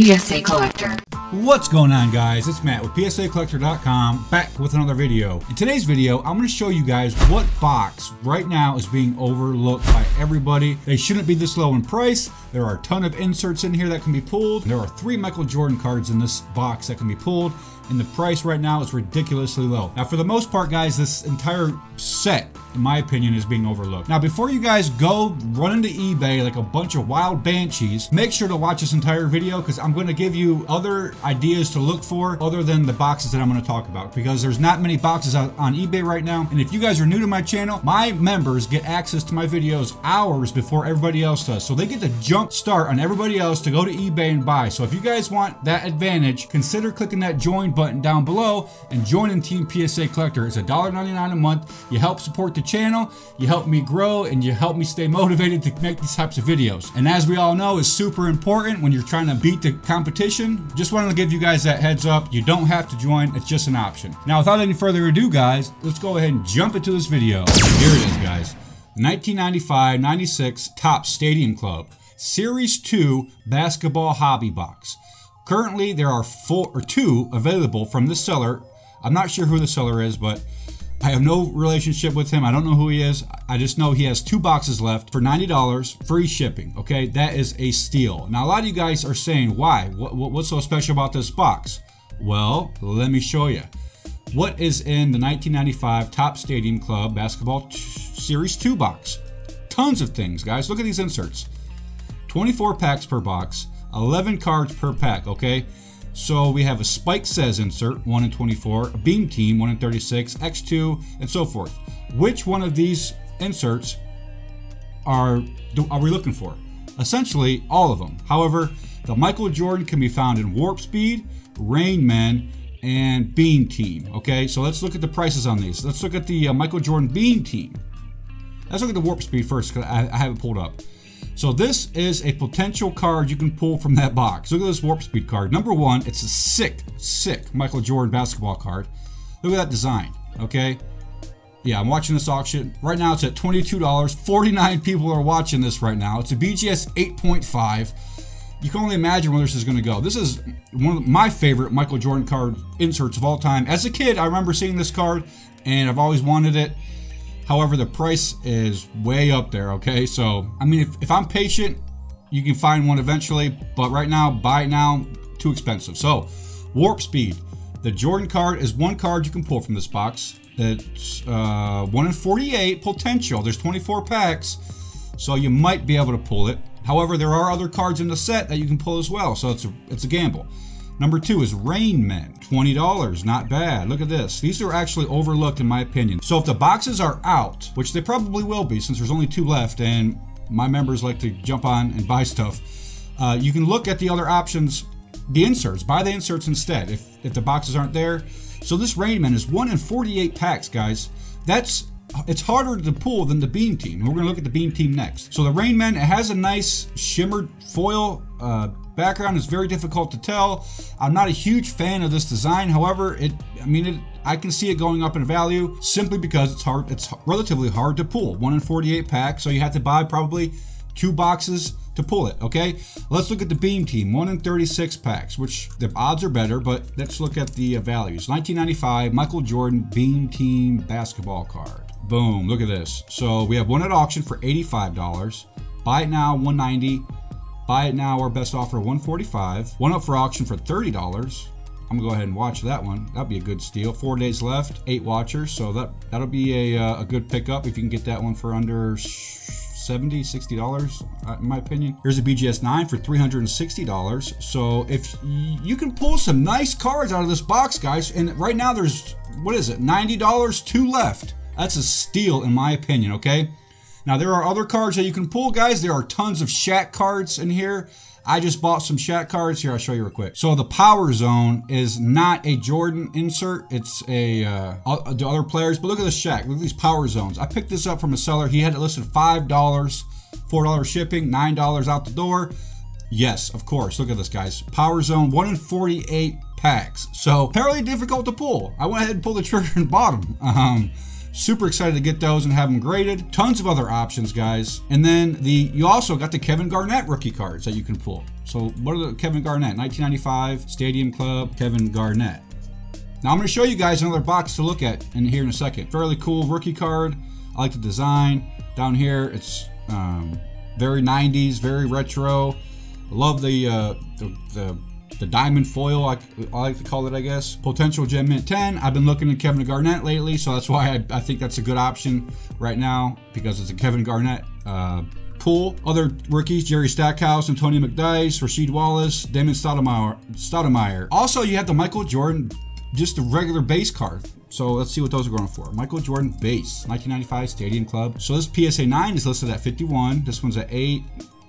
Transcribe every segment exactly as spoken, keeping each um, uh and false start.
P S A Collector. What's going on, guys? It's Matt with P S A Collector dot com, back with another video. In today's video, I'm going to show you guys what box right now is being overlooked by everybody. They shouldn't be this low in price. There are a ton of inserts in here that can be pulled. There are three Michael Jordan cards in this box that can be pulled, and the price right now is ridiculously low. Now, for the most part, guys, this entire set, in my opinion, is being overlooked. Now, before you guys go running to eBay like a bunch of wild banshees, make sure to watch this entire video, because I'm going to give you other ideas to look for other than the boxes that I'm going to talk about, because there's not many boxes on eBay right now. And if you guys are new to my channel, my members get access to my videos hours before everybody else does, so they get the jump start on everybody else to go to eBay and buy. So if you guys want that advantage, consider clicking that join button down below and joining Team P S A Collector. It's one dollar ninety-nine a month. You help support the channel, you help me grow, and you help me stay motivated to make these types of videos, and as we all know, is super important when you're trying to beat the competition. Just wanted to give you guys that heads up. You don't have to join, it's just an option. Now, without any further ado, guys, let's go ahead and jump into this video. Here it is, guys. Nineteen ninety-five ninety-six Topps Stadium Club series two basketball hobby box. Currently there are four or two available from this seller. I'm not sure who the seller is, but I have no relationship with him. I don't know who he is. I just know he has two boxes left for ninety dollars, free shipping. Okay, that is a steal. Now, a lot of you guys are saying, why? What, what, what's so special about this box? Well, let me show you. What is in the nineteen ninety-five Topps Stadium Club Basketball series two box? Tons of things, guys. Look at these inserts. twenty-four packs per box, eleven cards per pack, okay? So we have a Spike Says insert, one in twenty-four, a Beam Team, one in thirty-six, X two, and so forth. Which one of these inserts are, are we looking for? Essentially, all of them. However, the Michael Jordan can be found in Warp Speed, Rain Man, and Beam Team. Okay, so let's look at the prices on these. Let's look at the uh, Michael Jordan Beam Team. Let's look at the Warp Speed first, because I, I have it pulled up. So this is a potential card you can pull from that box. Look at this Warp Speed card. Number one, it's a sick, sick Michael Jordan basketball card. Look at that design, okay? Yeah, I'm watching this auction. Right now it's at twenty-two dollars. forty-nine people are watching this right now. It's a B G S eight point five. You can only imagine where this is gonna go. This is one of my favorite Michael Jordan card inserts of all time. As a kid, I remember seeing this card and I've always wanted it. However, the price is way up there, okay? So, I mean, if, if I'm patient, you can find one eventually, but right now, buy it now, too expensive. So, Warp Speed. The Jordan card is one card you can pull from this box. It's uh, one in forty-eight potential. There's twenty-four packs, so you might be able to pull it. However, there are other cards in the set that you can pull as well, so it's a, it's a gamble. Number two is Rain Men, twenty dollars, not bad. Look at this. These are actually overlooked in my opinion. So if the boxes are out, which they probably will be since there's only two left and my members like to jump on and buy stuff, uh, you can look at the other options, the inserts, buy the inserts instead if, if the boxes aren't there. So this Rain Man is one in forty-eight packs, guys. That's, it's harder to pull than the Beam Team. We're gonna look at the Beam Team next. So the Rain Man, it has a nice shimmered foil uh, background. Is very difficult to tell. I'm not a huge fan of this design. However, it, I mean, it, I can see it going up in value simply because it's hard. It's relatively hard to pull. one in forty-eight pack, so you have to buy probably two boxes to pull it. Okay, let's look at the Beam Team. one in thirty-six packs, which the odds are better, but let's look at the values. nineteen ninety-five Michael Jordan Beam Team basketball card. Boom! Look at this. So we have one at auction for eighty-five dollars. Buy it now, one ninety. Buy it now, our best offer, one forty-five. One up for auction for thirty dollars. I'm gonna go ahead and watch that one. That'd be a good steal. Four days left, eight watchers. So that, that'll be a, uh, a good pickup if you can get that one for under seventy, sixty dollars, in my opinion. Here's a B G S nine for three hundred sixty dollars. So if you can pull some nice cards out of this box, guys, and right now there's, what is it? ninety dollars, two left. That's a steal in my opinion, okay? Now, there are other cards that you can pull, guys. There are tons of Shaq cards in here. I just bought some Shaq cards. Here, I'll show you real quick. So the Power Zone is not a Jordan insert. It's a uh, the other players. But look at the Shaq. Look at these Power Zones. I picked this up from a seller. He had it listed five dollars, four dollars shipping, nine dollars out the door. Yes, of course. Look at this, guys. Power Zone, one in forty-eight packs. So, fairly difficult to pull. I went ahead and pulled the trigger and bought them. Um, Super excited to get those and have them graded. Tons of other options, guys. And then the you also got the Kevin Garnett rookie cards that you can pull. So what are the Kevin Garnett? nineteen ninety-five, Stadium Club, Kevin Garnett. Now I'm going to show you guys another box to look at in here in a second. Fairly cool rookie card. I like the design. Down here, it's um, very nineties, very retro. I love the, uh, the, the the diamond foil, I, I like to call it, I guess. Potential Gem Mint ten. I've been looking at Kevin Garnett lately, so that's why I, I think that's a good option right now, because it's a Kevin Garnett uh, pool. Other rookies, Jerry Stackhouse, Antonio McDyess, Rashid Wallace, Damon Stoudemire. Stoudemire. Also, you have the Michael Jordan, just the regular base card. So let's see what those are going for. Michael Jordan base, nineteen ninety-five Stadium Club. So this P S A nine is listed at fifty-one. This one's at eight.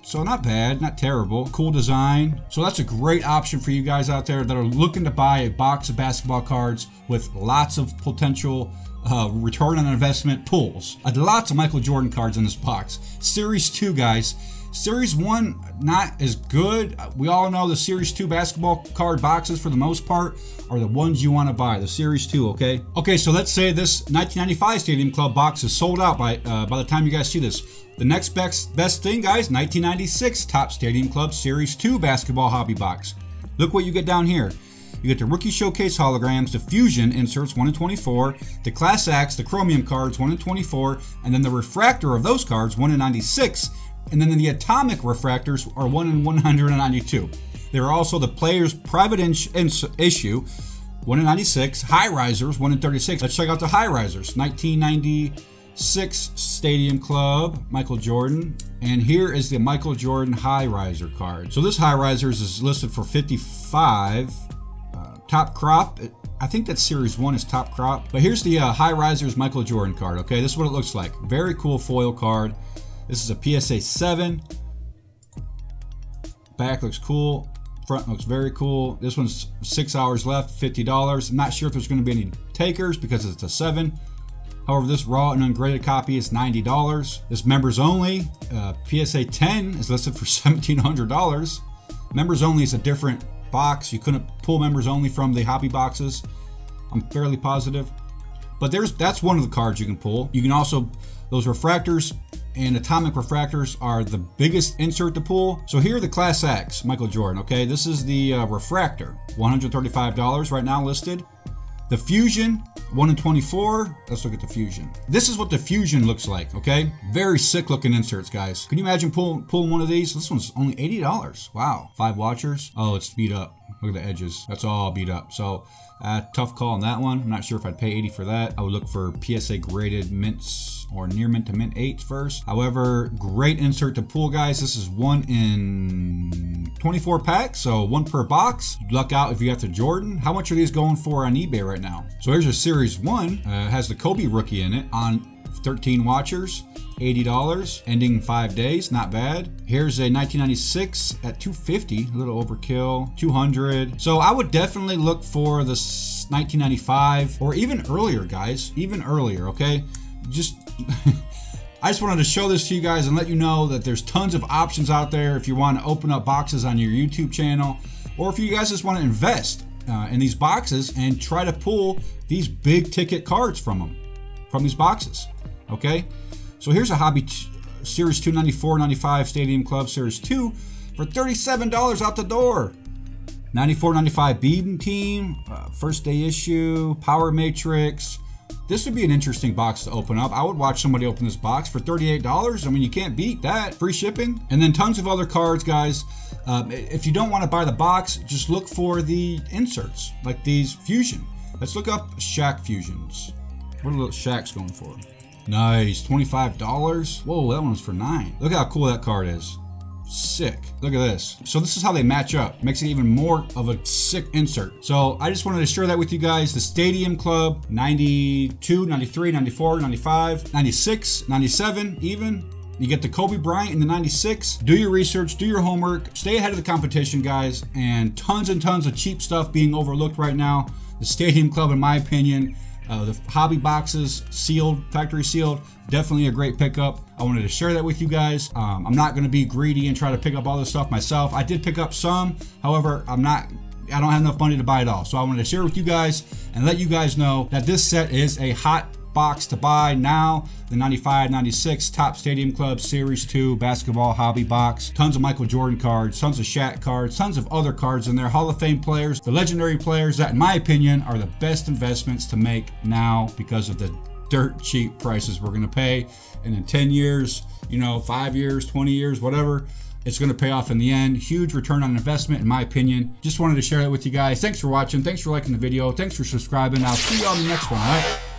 So not bad, not terrible. Cool design. So that's a great option for you guys out there that are looking to buy a box of basketball cards with lots of potential uh, return on investment pools. Uh, lots of Michael Jordan cards in this box. Series two, guys. Series one, not as good. We all know the Series two basketball card boxes, for the most part, are the ones you want to buy. The Series two, okay? Okay, so let's say this nineteen ninety-five Stadium Club box is sold out by uh, by the time you guys see this. The next best, best thing, guys, nineteen ninety-six Top Stadium Club Series two basketball hobby box. Look what you get down here. You get the Rookie Showcase Holograms, the Fusion Inserts one in twenty-four, the Class Acts, the Chromium Cards one in twenty-four, and then the Refractor of those cards one in ninety-six, and then the Atomic Refractors are one in one hundred ninety-two. There are also the Players Private Issue, one in ninety-six, High Risers, one in thirty-six. Let's check out the High Risers, nineteen ninety-six Stadium Club, Michael Jordan. And here is the Michael Jordan High Riser card. So this High Risers is listed for fifty-five. Uh, top Crop, I think that Series one is Top Crop. But here's the uh, High Risers Michael Jordan card, okay? This is what it looks like. Very cool foil card. This is a P S A seven. Back looks cool. Front looks very cool. This one's six hours left, fifty dollars. I'm not sure if there's going to be any takers because it's a seven. However, this raw and ungraded copy is ninety dollars. This members only, uh, P S A ten is listed for seventeen hundred dollars. Members only is a different box. You couldn't pull members only from the hobby boxes, I'm fairly positive. But there's that's one of the cards you can pull. You can also, those refractors and atomic refractors are the biggest insert to pull. So here are the Class Acts, Michael Jordan, okay? This is the uh, refractor, one hundred thirty-five dollars right now listed. The Fusion, one in twenty-four. Let's look at the Fusion. This is what the Fusion looks like, okay? Very sick looking inserts, guys. Can you imagine pulling pulling one of these? This one's only eighty dollars, wow. Five watchers, oh, it's beat up. Look at the edges, that's all beat up. So uh, tough call on that one. I'm not sure if I'd pay eighty dollars for that. I would look for P S A graded mints or near mint to mint eights first. However, great insert to pull, guys. This is one in twenty-four packs, so one per box. Luck out if you got the Jordan. How much are these going for on eBay right now? So here's a series one, uh, has the Kobe rookie in it on thirteen watchers, eighty dollars, ending five days, not bad. Here's a nineteen ninety-six at two hundred fifty dollars, a little overkill, two hundred dollars. So I would definitely look for this nineteen ninety-five or even earlier, guys, even earlier, okay? Just I just wanted to show this to you guys and let you know that there's tons of options out there if you want to open up boxes on your YouTube channel, or if you guys just want to invest uh, in these boxes and try to pull these big ticket cards from them, from these boxes, okay? So here's a hobby series two ninety-four ninety-five Stadium Club Series two for thirty-seven dollars out the door. ninety-four ninety-five Beam Team, uh, first day issue, Power Matrix. This would be an interesting box to open up. I would watch somebody open this box for thirty-eight dollars. I mean, you can't beat that. Free shipping. And then tons of other cards, guys. Um, if you don't want to buy the box, just look for the inserts, like these Fusion. Let's look up Shaq Fusions. What are those Shaqs going for? Nice, twenty-five dollars. Whoa, that one's for nine. Look how cool that card is. Sick. Look at this. So this is how they match up. Makes it even more of a sick insert. So I just wanted to share that with you guys. The Stadium Club, ninety-two, ninety-three, ninety-four, ninety-five, ninety-six, ninety-seven even. You get the Kobe Bryant in the ninety-six. Do your research, do your homework, stay ahead of the competition, guys. And tons and tons of cheap stuff being overlooked right now. The Stadium Club, in my opinion, Uh, the hobby boxes, sealed, factory sealed, definitely a great pickup. I wanted to share that with you guys. Um, I'm not going to be greedy and try to pick up all this stuff myself. I did pick up some, however, I'm not, I don't have enough money to buy it all. So I wanted to share with you guys and let you guys know that this set is a hot box to buy now. The ninety-five ninety-six Top Stadium Club Series two Basketball Hobby Box. Tons of Michael Jordan cards, tons of Shaq cards, tons of other cards in there. Hall of Fame players, the legendary players that, in my opinion, are the best investments to make now because of the dirt cheap prices we're going to pay. And in ten years, you know, five years, twenty years, whatever, it's going to pay off in the end. Huge return on investment, in my opinion. Just wanted to share that with you guys. Thanks for watching. Thanks for liking the video. Thanks for subscribing. I'll see you on the next one, all right?